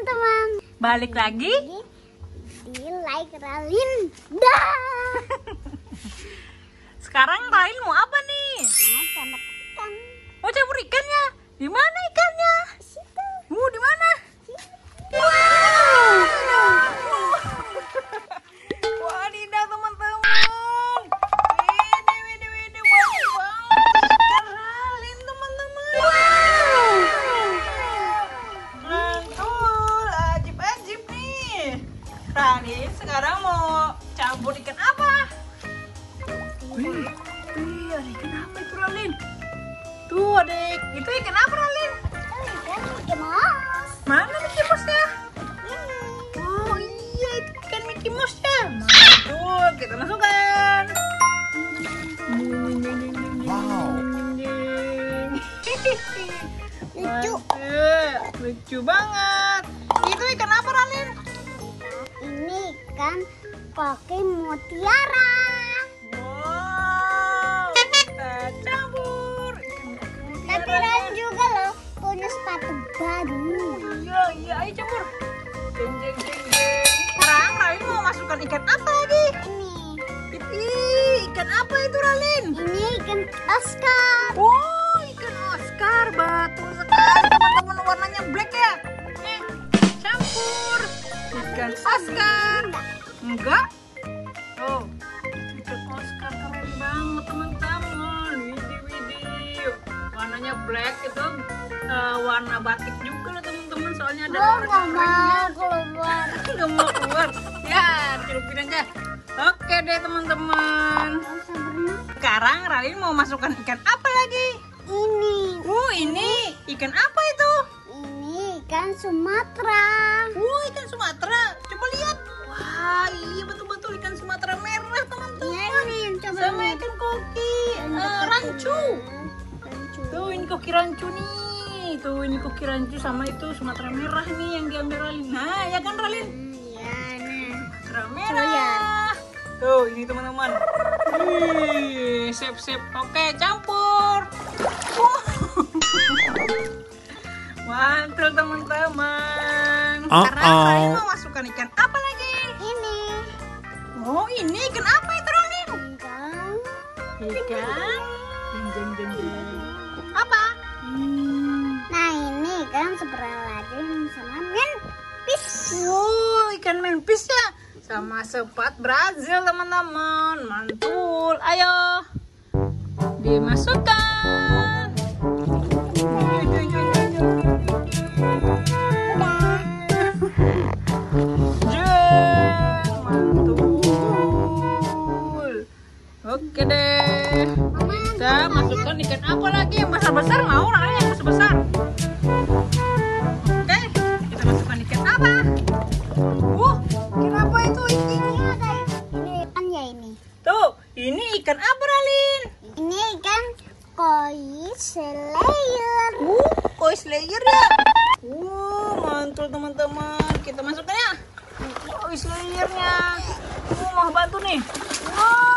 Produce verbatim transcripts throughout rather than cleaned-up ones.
teman-teman. Balik lagi di Like Ralineda. Sekarang Rain mau apa nih? Mau tembak ikan. Mau cebur ikannya? Di mana ikannya? Di situ. Mau di mana? Wow. Wah, indah teman-teman. Sekarang mau campur ikan apa? Wih, wih, ada ikan apa itu Ralin? Tuh adik, itu ikan apa Ralin? Ikan Mickey Mouse. Mana Mickey Mouse-nya? Oh iya, itu ikan Mickey Mouse-nya. Tuh, kita masukkan. Wow. Lucu. Lucu banget. Itu ikan apa Ralin? Ini ikan pakai mutiara. Wow, kita campur ikan pakai mutiara. Tapi Ran juga loh punya sepatu baru. Iya, iya, ayo campur. Jeng, jeng, jeng, jeng. Sekarang Ralin mau masukkan ikan apa lagi? Ini. Ini ikan apa itu Ralin? Ini ikan Oscar. Wow, ikan Oscar, betul sekali teman-teman, warnanya black ya. Eh, campur. Ikan Oscar. Enggak? Oh, ikan Oscar keren banget teman-teman. Widih-widih. Warnanya black itu uh, warna batik juga loh teman-teman. Soalnya ada warna-warnanya. Enggak mau keluar. Ya, celupin aja. Oke deh teman-teman. Sekarang Ralin mau masukkan ikan apa lagi? Ini. Uh, ini ikan apa itu? Ikan Sumatera. Wah, ikan Sumatera. Coba lihat. Wah, iya betul-betul ikan Sumatera merah, teman-teman. Iya, ini coba. Sama lihat. Ikan koki uh, rancu. rancu. Tuh, ini koki rancu nih. Tuh, ini koki rancu sama itu Sumatera merah nih yang diambil Ralin. Nah, ya kan Ralin? Iya, nah. Sumatera merah. Tuh, ini teman-teman. Wih, sip-sip. Oke, campur. Mantul teman-teman. Uh-oh. Sekarang saya mau masukkan ikan apa lagi? Ini. Oh ini ikan apa itu Ralin? Ikan. Ikan. Jeng jeng jeng. Apa? Hmm. Nah ini ikan seberading sama menpis. Wow ikan menpis ya. Sama sepat Brazil teman-teman. Mantul. Ayo dimasukkan. Oke deh, kita masukkan ikan apa lagi yang besar-besar, mau Ralin yang besar-besar. Oke, kita masukkan ikan apa? Uh, kenapa itu ikannya guys? Ini ikan ya ini. Tuh, ini ikan apa Ralin? Ini ikan koi slayer. Uh, koi slayer ya. Uh, mantul teman-teman. Kita masukkan ya. Koi slayernya. Uh, mau bantu nih. Wow.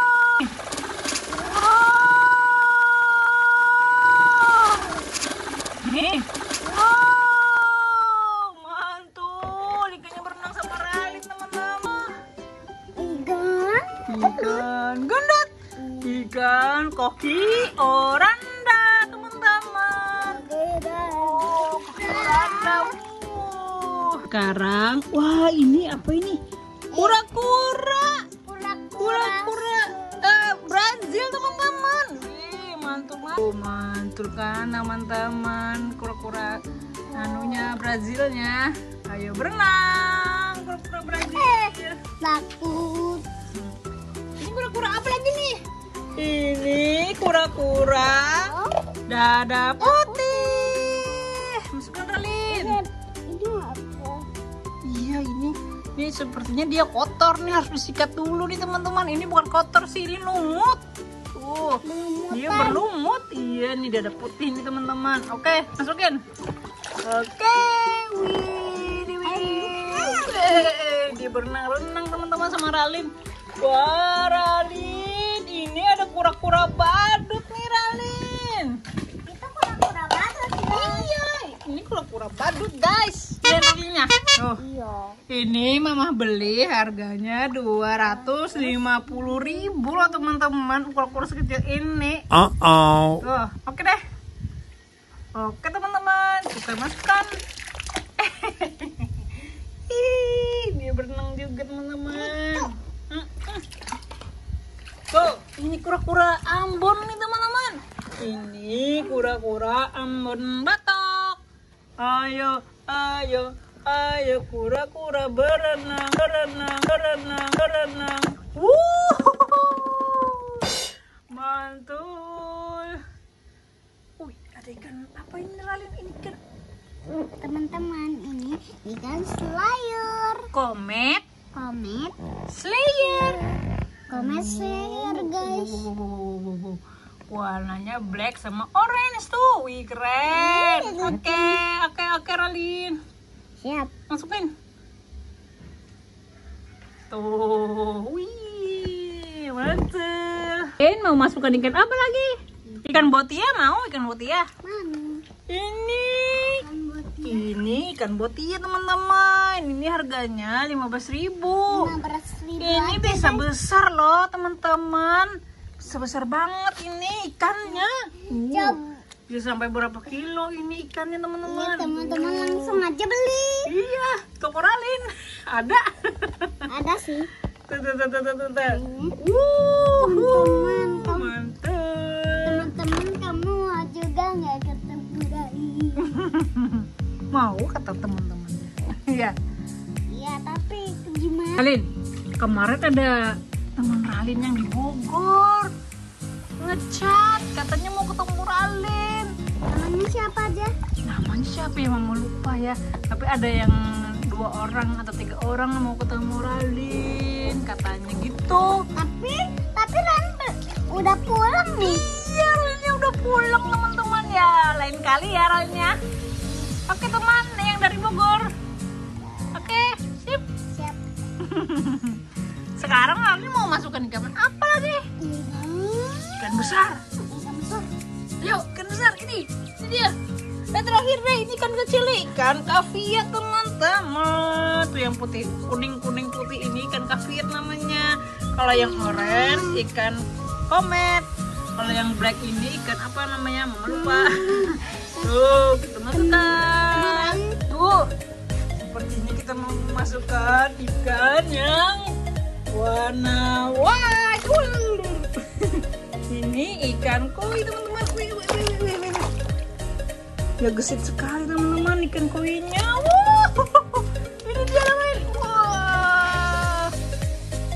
Nih. Wow, mantul. Ikannya berenang sama Ralin, teman-teman. Ikan, ikan gendut. Ikan koki oranda, teman-teman. Oh, koki oranda. Wow. Sekarang, wah ini apa ini? Kura-kura. Kura-kura uh, Brazil, teman-teman. Wih, mantul banget. Betul kan teman-teman, kura-kura anunya Brazilnya. Ayo berenang kura-kura Brazil. Eh, takut. Ini kura-kura apa lagi nih? Ini kura-kura oh. Dada putih. Masukkan Ralin. Ini apa? Iya ini. Ini sepertinya dia kotor nih, harus disikat dulu nih teman-teman. Ini bukan kotor sih, ini lumut. Uh, dia berlumut, iya nih dada putih nih teman-teman. Oke, masukin. Oke, wih, wih, wih. Dia berenang-renang teman-teman sama Ralin. Wah, Ralin, ini ada kura-kura badut nih Ralin. Itu kura-kura badut. Iya, ini kura-kura badut guys. Lihat kakinya. Ini mama beli harganya dua ratus lima puluh ribu loh teman-teman. Ukur-ukur sekecil ini. Uh -oh. Tuh, oke deh. Oke teman-teman, kita masukkan. Dia berenang juga teman-teman. Tuh, ini kura-kura Ambon nih teman-teman. Ini kura-kura Ambon Batok. Ayo, ayo. Ayo kura-kura berenang, berenang, berenang, berenang. Wuh, mantul. Wih, ada ikan apa ini Ralin? Ini ikan. Teman-teman, ini ikan slayer. Komet, komet, slayer, komet slayer guys. Warnanya black sama orange tuh. Wih keren. Oke, oke, oke Ralin. Siap, masukin tuh. Wih, mantap. Kain mau masukkan ikan apa lagi? Ikan botia mau? Ikan botia mau. Ini ikan botia. Ini ikan botia teman-teman. Ini harganya lima belas ribu. Ini bisa kan? Besar loh teman-teman, sebesar banget ini ikannya. Coba bisa sampai berapa kilo ini ikannya teman-teman. Teman-teman langsung aja beli. Iya, toko Ralin ada. Ada sih. Tuh tuh tuh tuh tuh. Teman-teman, teman-teman kamu juga nggak ketemu dari. Mau kata teman-temannya. Iya. Iya, tapi gimana? Ralin, kemarin ada teman Ralin yang di Bogor. Ngecat, katanya mau ketemu Ralin. Namanya siapa aja? Namanya siapa ya, mama lupa ya. Tapi ada yang dua orang atau tiga orang mau ketemu Ralin, katanya gitu. Tapi, tapi Ralin udah pulang nih. Iya, Ralinnya udah pulang teman-teman ya. Lain kali ya Ralinnya. Oke teman, yang dari Bogor. Oke, sip. Siap. Sekarang Ralin mau masukkan ikan apa lagi? Ikan besar. Ikan besar. Yuk, ikan besar ini. Ini dia. Dan terakhir deh, ini ikan kecil nih. Ikan kaviar teman-teman. Tuh yang putih, kuning-kuning putih ini ikan kaviar namanya. Kalau yang orange ikan komet. Kalau yang black ini ikan apa namanya? Mama lupa. Tuh, kita masukkan. Tuh. Sepertinya kita mau masukkan ikan yang warna-warni. Ini ikan koi teman-teman. Ya gesit sekali teman-teman ikan koinya. Wow. Ini dia teman. Wow.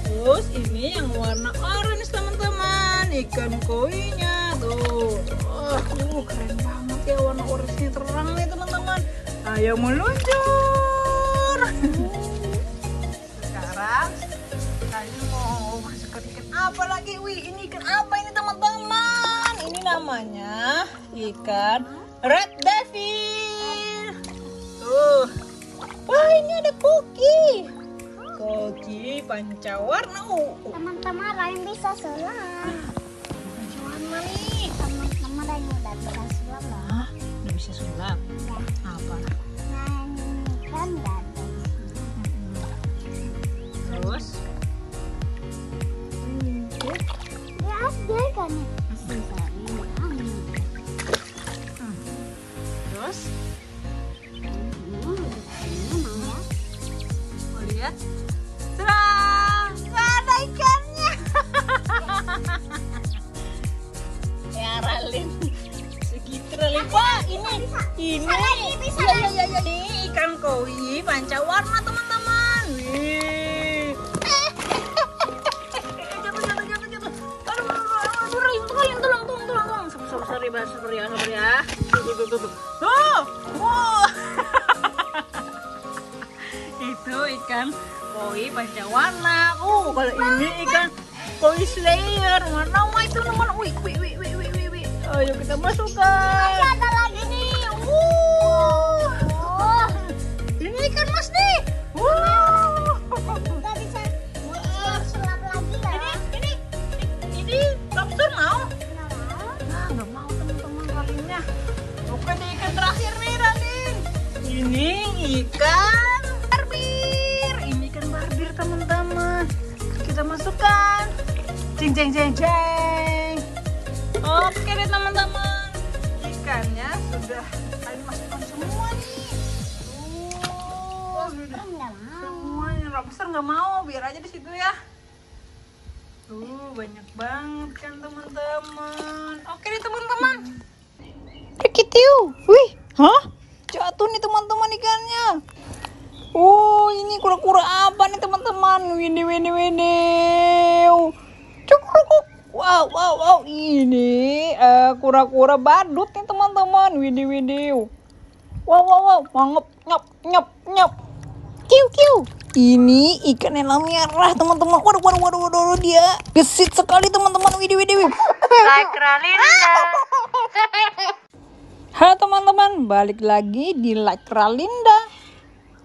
Terus ini yang warna orange teman-teman. Ikan koinya tuh. Oh, keren banget ya warna orange-nya terang nih teman-teman. Ayo meluncur. Sekarang kalian mau masukkan ikan apa lagi? Wih, ini ikan apa ini teman-teman? Ini namanya ikan red devil. Tuh, wah ini ada koki. Koki pancawarna. Teman-teman lain bisa selam. Pancawarna nih. Teman-teman lain udah bisa selam loh. Hah? Udah bisa selam? Ya. Apa? Nah, ikan dan terus. Ikannya. Hmm. Terus mau lihat? Serang! Gak ada ikannya. Ya Ralin, segitu Ralin. Wah ini, ini, ini ikan koi pancawarna teman-teman. Seperti ya, seperti ya. Tuh, tuh, tuh, tuh. Oh, wow. Itu ikan koi pancawarna. Oh, kalau ini ikan koi slayer. Warna itu teman. Wih, wih, wih, wih, wih, wih. Ayo kita masukkan. Ada lagi nih. Wow. Oh. Ini ikan mas nih. Wow. Kita bisa selap lagi ya. Ini, ini, ini lobster mau? Nggak mau teman-teman Ralinnya. Oke nih ikan terakhir nih Ralin. Ini ikan Barbie. kan? Jeng jeng jeng jeng. Oke deh teman-teman, ikannya sudah kami masukkan semua nih. Tuh, sudah semuanya. Rock besar nggak mau, biar aja di situ ya. Tuh, banyak banget kan teman-teman. Oke deh teman-teman. Rikitiu, wih, hah? Jatuh nih teman-teman ikannya. Oh, ini kura-kura apa nih teman-teman? Wini wini wini. Cukup. Wow wow wow. Ini kura-kura uh, badut nih teman-teman. Wini wini. Wow wow wow. Mangep nyop nyop nyop. Kiu kiu. Ini ikan yang merah teman-teman. Waduh waduh waduh waduh dia gesit sekali teman-teman. Wini wini. Like Ralineda. Halo teman-teman, balik lagi di Like Ralineda.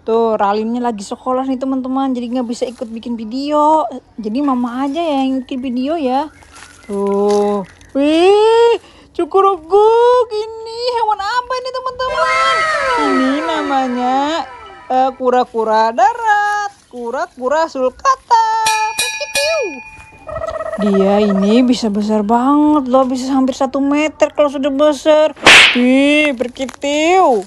Tuh, Ralinnya lagi sekolah nih teman-teman, jadi nggak bisa ikut bikin video. Jadi mama aja yang bikin video ya. Tuh, wih, cukuruguk, ini hewan apa ini teman-teman? Ini namanya kura-kura uh, darat, kura-kura sulcata. Dia ini bisa besar banget loh, bisa hampir satu meter kalau sudah besar. Wih, berkitiu.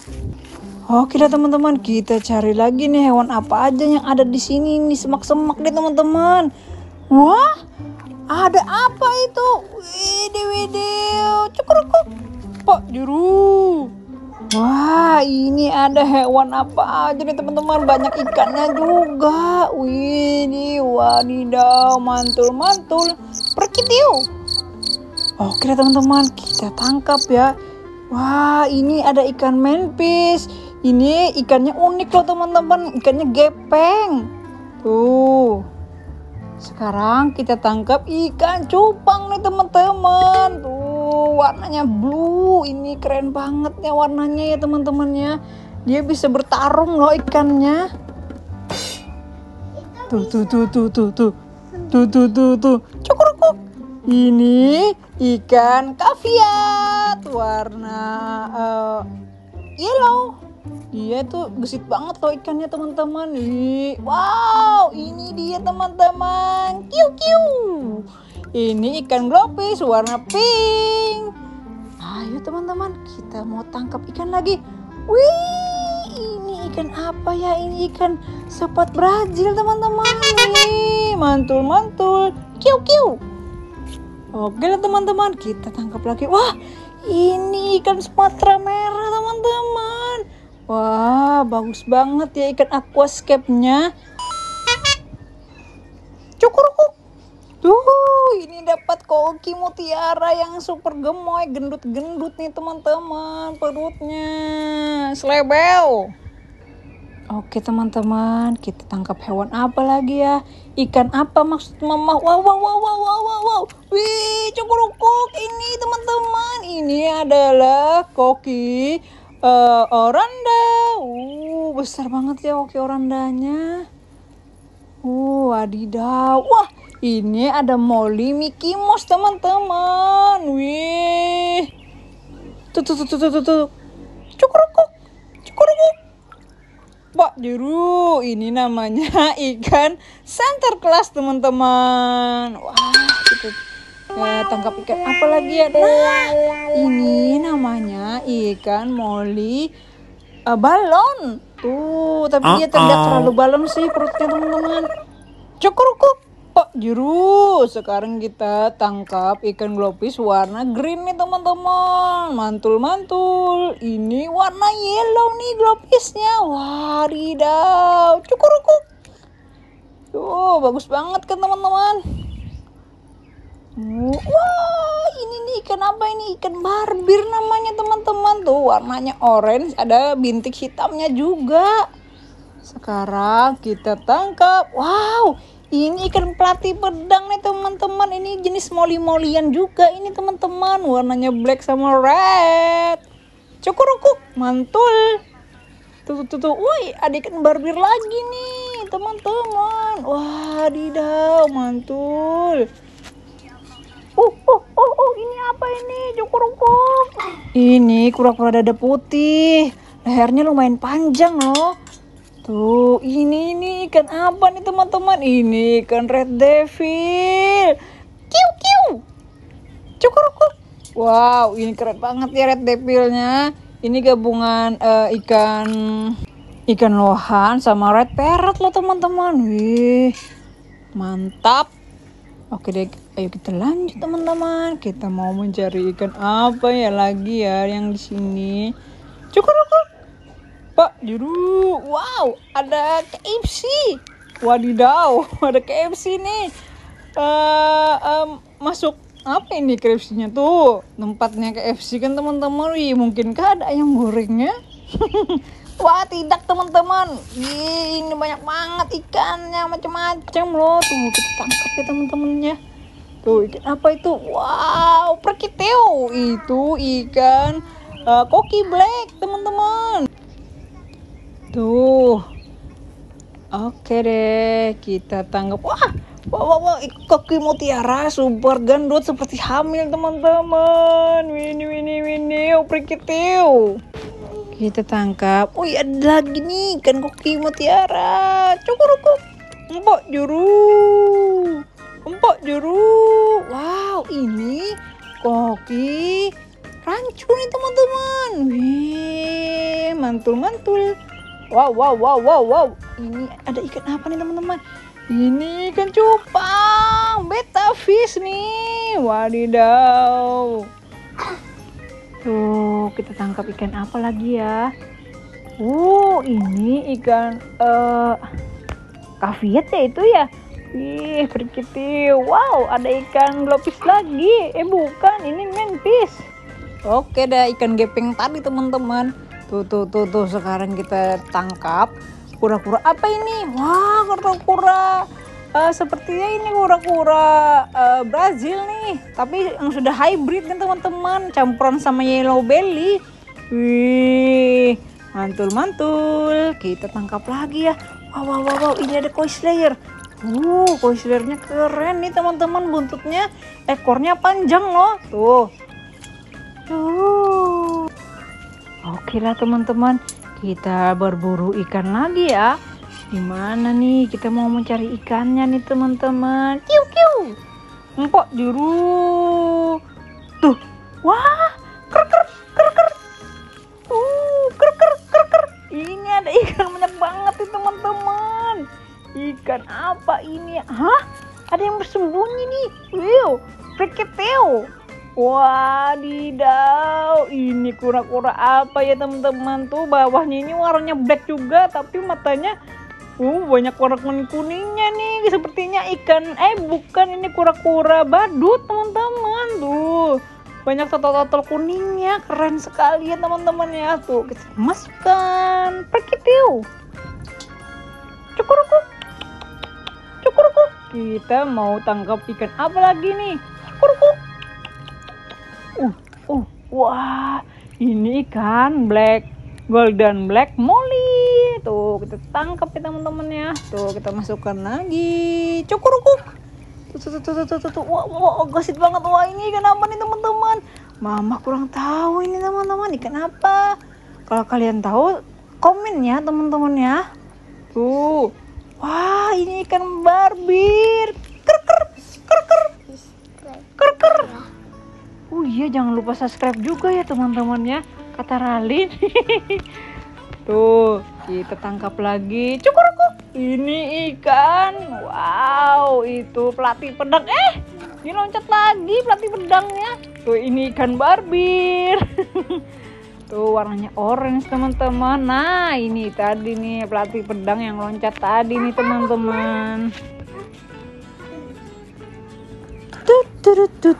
Oke dah teman-teman, kita cari lagi nih hewan apa aja yang ada di sini nih, semak-semak deh teman-teman. Wah, ada apa itu? Wede wede, cukurukuk, pak juru. Wah, ini ada hewan apa aja nih teman-teman? Banyak ikannya juga. Wih, wadidaw, mantul-mantul, perkitiu. Oke dah teman-teman, kita tangkap ya. Wah, ini ada ikan manpis. Ini ikannya unik loh teman-teman, ikannya gepeng. Tuh. Sekarang kita tangkap ikan cupang nih teman-teman. Tuh, warnanya blue. Ini keren banget ya warnanya ya teman-temannya. Dia bisa bertarung loh ikannya. Tuh tuh tuh tuh tuh tuh. Tuh tuh tuh tuh. Cukurukuk. Ini ikan kaviat warna uh, yellow. Dia tuh gesit banget loh ikannya teman-teman. Wow, ini dia teman-teman. Kiu kiu. Ini ikan globis warna pink. Ayo teman-teman, kita mau tangkap ikan lagi. Wih, ini ikan apa ya? Ini ikan sepat Brazil teman-teman. Mantul-mantul. Kiu kiu. Oke lah teman-teman, kita tangkap lagi. Wah, ini ikan Sumatera merah teman-teman. Wah, bagus banget ya ikan aquascape-nya. Cukurukuk. Tuh, ini dapat koki mutiara yang super gemoy, gendut-gendut nih teman-teman perutnya. Slebel. Oke teman-teman, kita tangkap hewan apa lagi ya? Ikan apa maksud mama? Wow, wow, wow, wow, wow, wow. Wih, cukurukuk. Ini teman-teman, ini adalah koki Uh, oranda, uh, besar banget ya koki orandanya. Uh, wadidaw. Wah, ini ada Molly Mickey Mouse teman-teman. Wih, tuh tuh tuh tuh tuh tuh, cukurukuk, cukurukuk. Pak Juru, ini namanya ikan center class teman-teman. Wah, gitu. Ya, tangkap ikan apa lagi ya? Nah, ini namanya ikan Molly uh, balon. Tuh, tapi uh-oh. Dia tidak terlalu balon sih perutnya teman-teman. Cukurukuk, Pak Juru. Sekarang kita tangkap ikan globis warna green nih teman-teman. Mantul-mantul. Ini warna yellow nih globisnya. Wadidaw. Cukurukuk. Tuh, bagus banget kan teman-teman. Wah, ini nih ikan apa ini? Ikan barbir namanya teman-teman. Tuh warnanya orange, ada bintik hitamnya juga. Sekarang kita tangkap. Wow, ini ikan pelati pedang nih teman-teman. Ini jenis moli-molian juga ini teman-teman. Warnanya black sama red. Cukurukuk, mantul. Tuh tuh tuh. Woi, ada ikan barbir lagi nih teman-teman. Wah, didaw, mantul. Oh, oh, oh, oh, ini apa ini? Cukurukuk. Ini kura-kura dada putih. Lehernya lumayan panjang loh. Tuh, ini ini ikan apa nih teman-teman? Ini ikan red devil. Kiu kiu. Cukur-cukur. Wow, ini keren banget ya red devilnya. Ini gabungan uh, ikan ikan lohan sama red parrot loh teman-teman. Wih, mantap. Oke deh, ayo kita lanjut teman-teman. Kita mau mencari ikan apa ya lagi ya yang di sini? Cukur-cukur. Pak, juru, wow, ada K F C, wadidaw, ada K F C nih, uh, um, masuk apa ini K F C-nya tuh, tempatnya K F C kan teman-teman, wih, mungkinkah ada ayam gorengnya? Wah, tidak teman-teman, ini banyak banget ikannya, macam-macam loh, tuh kita tangkap ya teman-temannya, tuh ikan apa itu, wow, perkiteo, itu ikan uh, koki black teman-teman. Tuh, oke deh, kita tanggap. Wah, wah, wah, wah, koki mutiara, super gendut seperti hamil teman-teman. Wini, wini, wini, oprikitiu. Kita tangkap. Oh iya, ada lagi nih ikan koki mutiara. Cukuruku, empok juru, empok juru. Wow, ini koki rancu nih teman-teman. Wih, mantul-mantul. Wow, wow, wow, wow, wow. Ini ada ikan apa nih teman-teman? Ini ikan cupang, betta fish nih. Wadidaw. Tuh, kita tangkap ikan apa lagi ya? Oh, ini ikan uh, kaviet ya itu ya? Ih, perkitiu. Wow, ada ikan blobfish lagi. Eh, bukan. Ini manfish. Oke dah, ikan gepeng tadi teman-teman. Tuh, tuh, tuh, tuh, sekarang kita tangkap kura-kura apa ini? Wah, kura-kura uh, sepertinya ini kura-kura uh, Brazil nih. Tapi yang sudah hybrid kan teman-teman, campuran sama yellow belly. Wih, mantul-mantul. Kita tangkap lagi ya. Wow, wow, wow, wow. Ini ada koi slayer. Uh, koi slayernya keren nih teman-teman. Buntutnya, ekornya panjang loh. Tuh. Tuh. Oke lah teman-teman, kita berburu ikan lagi ya. Gimana nih, kita mau mencari ikannya nih teman-teman. Kiu kiu, empok juru. Tuh, wah, ker ker ker ker. Uh, ker ker ker ker. Ini ada ikan banyak banget nih teman-teman. Ikan apa ini? Hah? Ada yang bersembunyi nih. Wow, perketeo. Wadidaw, ini kura-kura apa ya teman-teman? Tuh bawahnya ini warnanya black juga, tapi matanya uh banyak warna kuning-kuningnya nih. Sepertinya ikan, eh bukan, ini kura-kura badut teman-teman. Tuh banyak totol-totol kuningnya, keren sekali ya teman-teman ya. Tuh kita masukkan, perkitiu, cukurku, cukurku. Kita mau tangkap ikan apa lagi nih? Cukurku. Uh, uh, wah, ini ikan black, golden black Molly. Tuh, kita tangkap ya teman-teman ya. Tuh, kita masukkan lagi. Cukurukuk. Tuh, tuh, tuh, tuh, tuh, tuh. Wah, wah, gesit banget. Wah, ini ikan apa nih teman-teman? Mama kurang tahu ini teman-teman. Ikan apa? Kalau kalian tahu, komen ya teman-teman ya. Tuh, wah, ini ikan barbir. Ker-ker, ker-ker, ker-ker. Oh iya, jangan lupa subscribe juga ya teman-temannya, kata Ralin. Tuh, kita tangkap lagi. Cukur-cukur. Ini ikan. Wow, itu pelatih pedang. Eh, dia loncat lagi pelatih pedangnya. Tuh, ini ikan barbir. Tuh, warnanya orange teman-teman. Nah, ini tadi nih pelatih pedang yang loncat tadi nih teman-teman.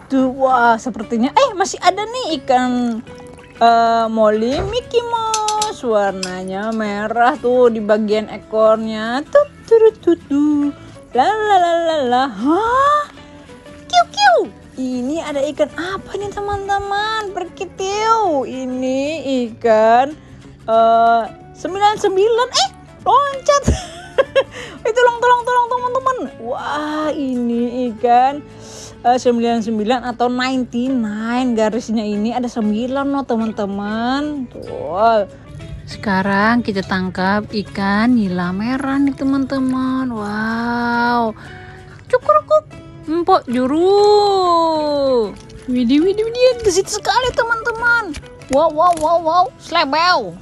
Tuh, wah, sepertinya eh masih ada nih ikan uh, Molly Mickey Mouse, warnanya merah tuh di bagian ekornya. Tuh, tuh, tuh, tuh, la la la la la. Hah? Kiu kiu. Ini ada ikan apa nih teman-teman? Perkitiu. Ini ikan uh, sembilan sembilan. Eh, loncat. Itu tolong tolong tolong teman-teman. Wah, ini ikan sembilan sembilan atau sembilan puluh sembilan, garisnya ini ada sembilan loh teman-teman. Tuh, Sekarang kita tangkap ikan nila merah nih teman-teman. Wow, cukuruk, empok juru. Widih widih widih, gesit sekali teman-teman. Wow wow wow wow, slebel.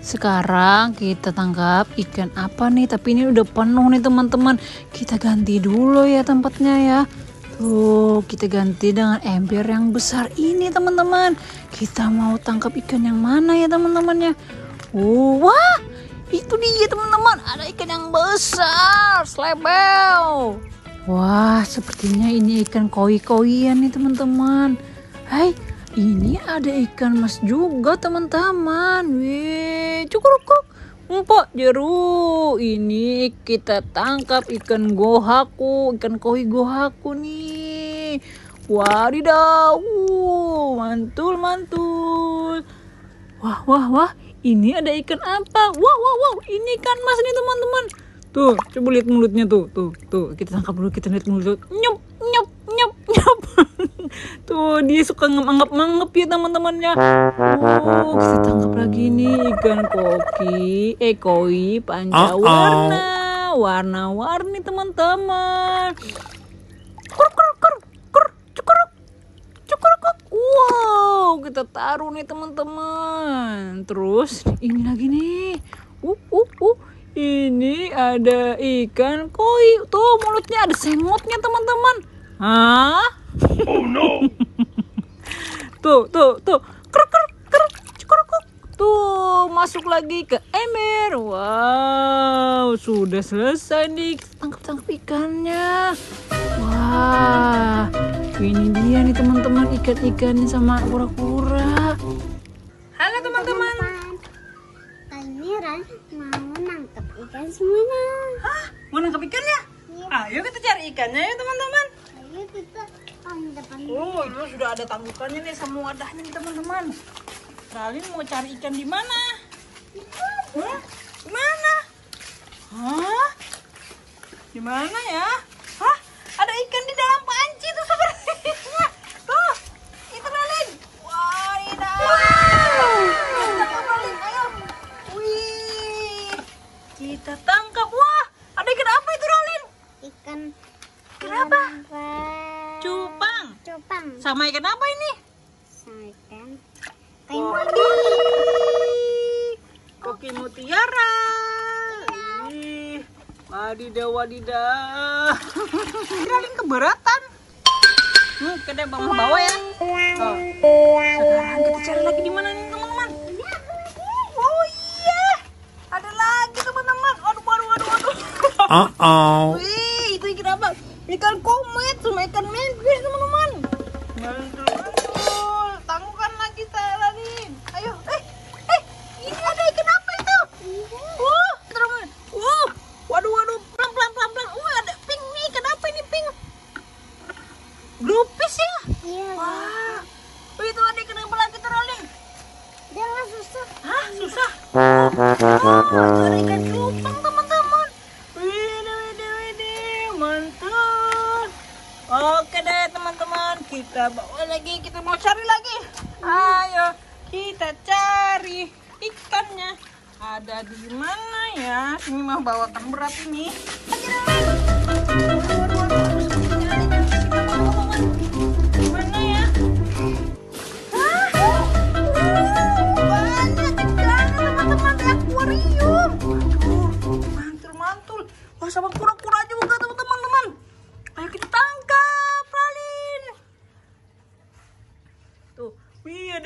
Sekarang kita tangkap ikan apa nih? Tapi ini udah penuh nih teman-teman. Kita ganti dulu ya tempatnya ya. Tuh, kita ganti dengan ember yang besar ini teman-teman. Kita mau tangkap ikan yang mana ya teman-temannya? Oh, wah, itu dia teman-teman. Ada ikan yang besar, slebel. Wah, sepertinya ini ikan koi-koian nih teman-teman. Hai. Ini ada ikan mas juga teman-teman. Wih, cukuruk, empok jeru. Ini kita tangkap ikan gohaku, ikan koi gohaku nih. Wadidaw, mantul mantul. Wah wah wah, ini ada ikan apa? Wah wah wah, ini ikan mas nih teman-teman. Tuh, coba lihat mulutnya tuh, tuh, tuh. Kita tangkap dulu, kita lihat mulut. Nyup nyup nyup nyup. Tuh, dia suka ngangap-ngangap ya teman-temannya. Oh, kita tangkap lagi nih ikan koki, eh koi panca warna, warna-warni teman-teman. Kur kur kur kur cukuruk, cukuruk. Wow, kita taruh nih teman-teman. Terus ini lagi nih. Uh uh uh. Ini ada ikan koi. Tuh mulutnya ada sengotnya teman-teman. Hah? Oh no. Tuh, tuh, tuh. Kruk, kruk, kruk, cukuruk. Tuh, masuk lagi ke ember. Wow, sudah selesai nih tangkap-tangkap ikannya. Wah, ini dia nih teman-teman ikan-ikannya sama kura-kura. Halo teman-teman. Kali ini Ran mau nangkap ikan semuanya. Hah? Mau nangkap ikannya? Ya. Ayo kita cari ikannya ya teman-teman. Ayo kita. Oh, itu sudah ada tangkukannya nih sama wadahnya nih teman-teman. Kalian mau cari ikan di mana? Hah? Di mana? Hah? Di mana ya? Hah? Ada ikan di dalam panci tuh sepertinya. Tuh, itu Ralin. Wah, ini. Wow. Kita tangkap Ralin, ayo. Wih. Kita tangkap. Wah, ada ikan apa itu Ralin? Ikan. Kenapa? Cupang. Cupang. Sama ikan apa ini? Sama ikan kain mutiara. Koki mutiara. Ih, wadidaw wadidaw. Kirain keberatan. Hmm, kena bawa bawa ya. Oh. Sekarang kita cari lagi di mana nih teman-teman? Oh iya, ada lagi teman-teman. Aduh, aduh, aduh, aduh. Uh oh. Wih, itu ikan apa? Ikan komet sama ikan manggis teman-teman. Mantul mantul. Tangkaplah kita Ralin. Ayo. Eh, eh, ini ada ikan apa itu? Wah, teman-teman. Wah, waduh waduh, pelan pelan pelan pelan. Wah, ada pink nih. Kenapa ini pink? Grupis ya? Iya. Wah. Wih, itu ada ikan apa lagi Ralin? Jangan susah. Hah, susah. Wah, ada ikan cupang teman-teman. Wede wede wede. Mantul. Oke deh teman-teman, kita bawa lagi, kita mau cari lagi. Ayo kita cari ikannya. Ada di mana ya? Ini mah bawakan berat ini.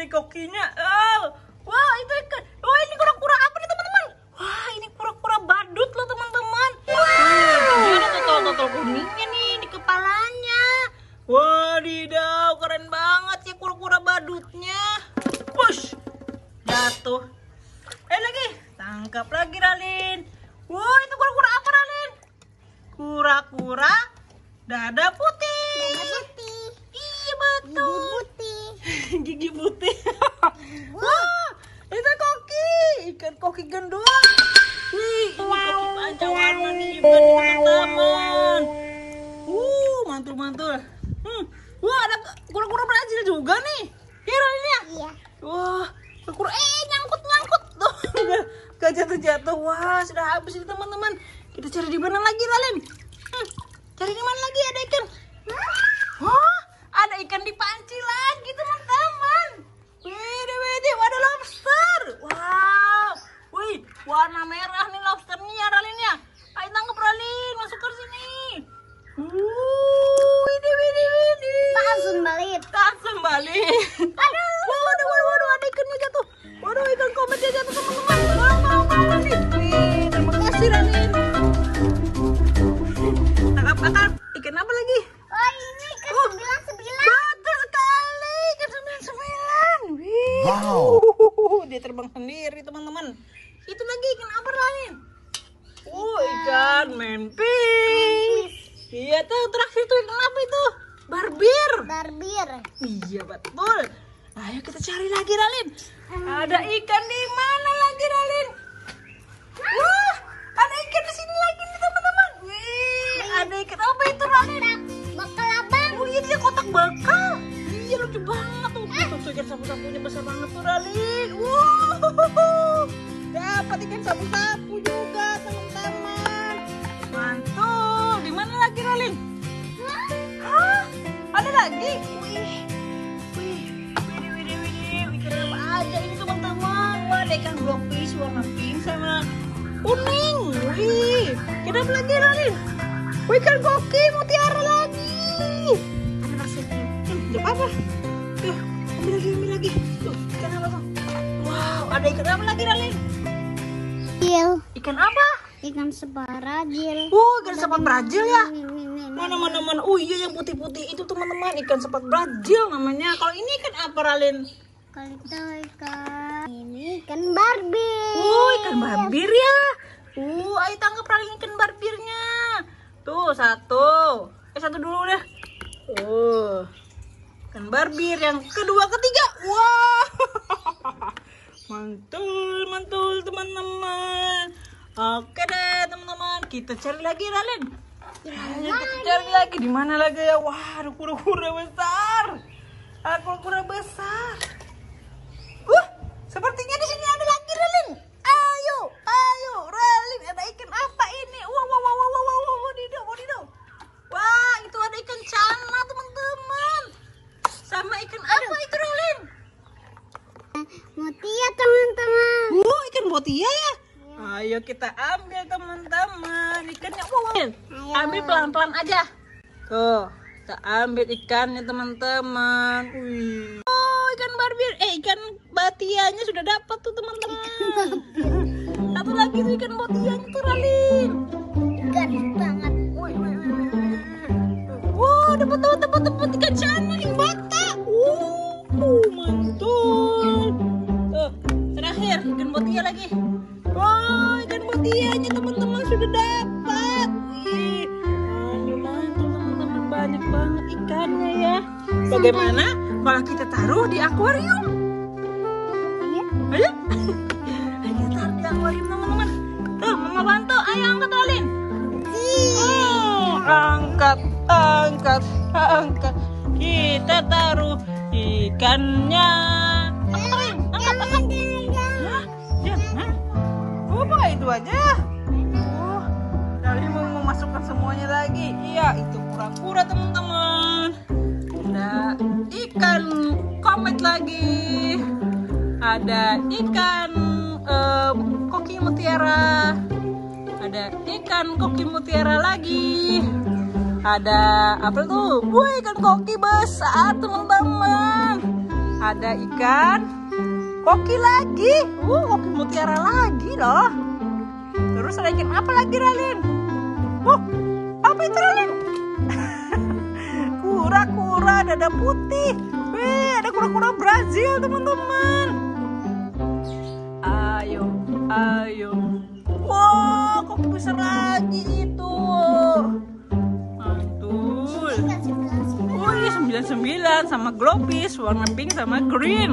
Kokinya, oh, wah itu ikan, wah ini kura-kura apa nih teman-teman? Wah ini kura-kura badut loh teman-teman. Wow, ada totol-totol kuningnya nih di kepalanya. Wadidaw, keren banget sih kura-kura badutnya. Push, jatuh. Eh lagi, tangkap lagi Ralin. Wah itu kura-kura apa Ralin? Kura-kura dada putih. Dada putih. Iya betul. Gigi putih. Wah, itu koki, ikan koki gendul. Wih, ini koki panca warna nih teman-teman. Uh, mantul mantul. Hmm. Wah, ada kura-kura Brazil juga nih. Kira-kira. Iya. Wah, kura-kura eh nyangkut nyangkut. sini teman-teman. Kita cari di mana lagi, Lalin? Hmm, cari di mana lagi ada ikan? Oh, ada ikan di panci lagi teman-teman. Widih, widih, ada lobster. Wow, wih, warna merah nih lobsternya ya, Lalin ya. Ayo tangkap, Lalin, masuk ke sini. Wuh, widih, widih, widih. Langsung balik. Langsung balik. Aduh. Waduh, waduh, waduh, waduh, ada ikannya jatuh. Waduh, ikan komet dia jatuh teman-teman. Wow, wow, wow, nih. Wih, terima kasih Lalin. Tangkap, tangkap. Ikan apa lagi? Oh, ini ikan oh. sembilan sembilan. Betul sekali, ikan sembilan sembilan. Wih. Wow. Dia terbang sendiri teman-teman. Itu lagi ikan apa Lalin? Oh, ikan mempis. Iya tuh, terakhir tuh ikan apa itu? Barbir. Barbir. Iya betul. Ayo kita cari lagi Ralin. Ada ikan di mana lagi Ralin? Wah, ada ikan di sini lagi nih teman-teman. Wih, ada ikan apa itu Ralin? Bakal abang. Oh iya dia kotak bakal. Iya lucu banget tuh. Tuh ikan sapu-sapunya besar banget tuh Ralin. Wow, dapat ikan sapu-sapu juga teman-teman. Mantul. Di mana lagi Ralin? Hah? Ada lagi? Wih. Ada ini teman-teman, ada ikan blobfish warna pink sama kuning. Wih, kita lagi Lalin. Wih, ikan koki mutiara lagi. Ada masih tidak apa-apa. Tuh, ambil lagi, ambil lagi. Tuh, ikan apa tuh? Wow, ada ikan apa lagi Lalin? Jil. Ikan apa? Ikan sepat. Oh, ikan sepat Brazil ya? Mana-mana, mana? Oh iya, yang putih-putih itu teman-teman, ikan sepat Brazil namanya. Kalau ini ikan apa Lalin? Kalau kita ikan ini ikan barbir. Oh, ikan barbir ya. Uh, ayo tangkap Ralin ikan barbirnya. Tuh satu, eh satu dulu deh. Uh, ikan barbir yang kedua, ketiga. Wow, mantul, mantul teman-teman. Oke deh teman-teman, kita cari lagi Ralin. Ayo kita cari lagi di mana lagi ya? Wah, ada kura-kura besar. Ada kura-kura besar. Sepertinya di sini ada lagi Ralin. Ayo, ayo Ralin, ada ikan apa ini? Wow, wow, wow, wow, wow, wow, wadidaw, wadidaw. Wah, itu ada ikan cana teman-teman. Sama ikan apa itu Ralin? Motia teman-teman. Oh, ikan motia ya? Ayo kita ambil teman-teman ikannya. Wow, wow. Ambil pelan-pelan aja. Tuh, kita ambil ikannya teman-teman. Wih. Ikan barbir, eh ikan batianya sudah dapat tuh teman-teman. Satu lagi tuh ikan batianya tuh Ralin. Garis banget. Woi, woi, woi. Wow, dapat dapat dapat dapat ikan cana nih Betta. Uh, uh, mantul. Tuh, terakhir ikan batia lagi. Wow, ikan batianya teman-teman sudah dapat. Ih, mantul teman-teman, banyak banget ikannya ya. Bagaimana kalau kita taruh di akuarium? Iya. Ayo. Ayo kita taruh di akuarium teman-teman. Tuh, mama bantu. Ayo angkat Ralin. Oh, angkat, angkat, angkat. Kita taruh ikannya. Angkat Ralin, angkat, angkat. Hah? Jangan. Oh, pakai itu aja. Oh, Ralin mau memasukkan semuanya lagi. Iya, itu kura-kura teman-teman. Ada ikan komet lagi, ada ikan eh, koki mutiara, ada ikan koki mutiara lagi, ada apa tuh? Wah, ikan koki besar teman-teman, ada ikan koki lagi, uh koki mutiara lagi loh. Terus ada ikan apa lagi Ralin? Uh, apa itu Ralin? Kura-kura dada putih. Wih, ada kura-kura Brazil teman-teman. Ayo, ayo. Wow, kok besar lagi itu. Mantul. Wih, sembilan sembilan sama globfish warna pink sama green.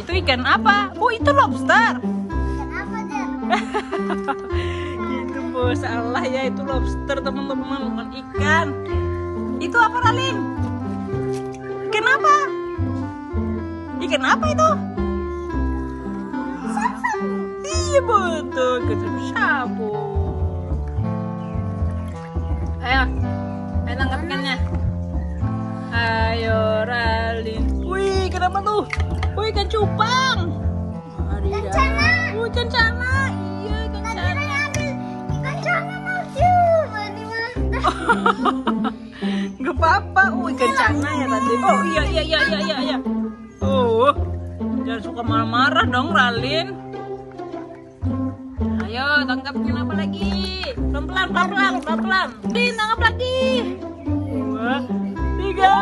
Itu ikan apa? Oh, itu lobster. Ikan apa, Den? Oh, salah ya, itu lobster teman-teman, bukan ikan. Itu apa Ralin? Ikan apa? Ikan apa itu? Sapu-sapu. butuh ke sapu-sapu. Ayo, ayo tangkap ikannya. Ayo Ralin. Wih, kenapa tuh? Wih, ikan cupang. Ikan cana. Oh, ikan cana. Iya, ikan cana. Tadi ambil ikan cana mau cuma di mana? Gak apa-apa, oh ikan cana ya tadi. Oh iya iya iya iya iya. Oh, jangan suka marah-marah dong Ralin. Ayo tangkap kenapa lagi? Pelan-pelan, pelan-pelan, pelan-pelan. Din tangkap lagi. Dua, tiga.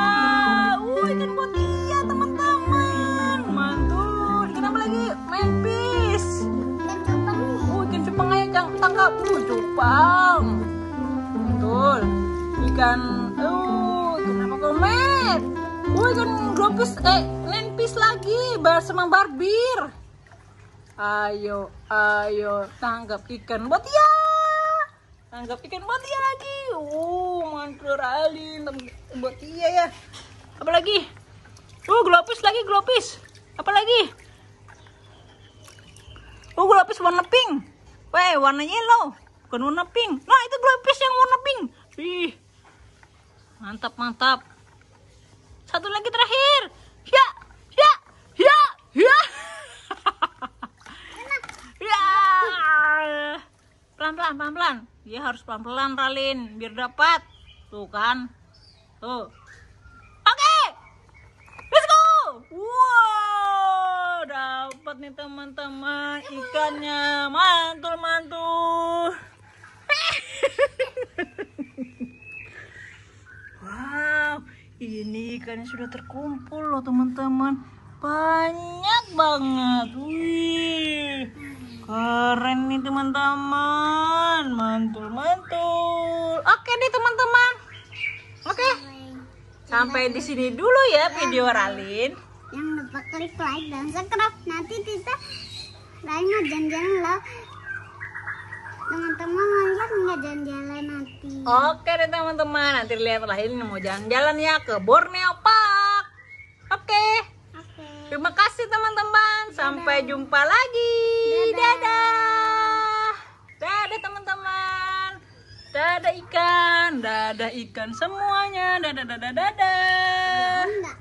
Uh ikan botia teman-teman. Mantul. Kenapa lagi? Main pis. Ikan cupang. Uh ikan cupang aja jangan tangkap. Uh cupang. Mantul. Ikan. Oh, kenapa komet? Woi, kan gropis, eh, nenpis lagi, bar semang barbir. Ayo, ayo, tangkap ikan botia. Tangkap ikan botia lagi. Oh, mantul Ralin, botia ya. Apa lagi? Oh, gropis lagi, gropis. Apa lagi? Oh, gropis warna pink. Weh, warna yellow, bukan warna pink. Nah, itu gropis yang warna pink. Ih. Mantap, mantap. Satu lagi terakhir. Ya, ya, ya, ya. Ya. Pelan-pelan, pelan-pelan. Dia harus pelan-pelan, Ralin. Biar dapat. Tuh kan. Tuh. Oke. Let's go. Wow. Dapat nih teman-teman ikannya. Mantul, mantul. Wow, ini ikannya sudah terkumpul loh teman-teman. Banyak banget. Wih, keren nih teman-teman. Mantul-mantul. Oke nih teman-teman. Oke. Sampai di sini dulu ya video Ralin. Yang lupa klik like dan subscribe. Nanti kita lainnya janjian loh. Teman-teman lihat nggak jalan-jalan nanti. Oke deh teman-teman, nanti lihat Ralin mau jalan-jalan ya ke Borneo Park. Oke. Oke. Terima kasih teman-teman. Sampai jumpa lagi. Dadah. Dadah. Dadah teman-teman. Dadah ikan, dadah ikan semuanya. Dadah dadah dadah. Dadah.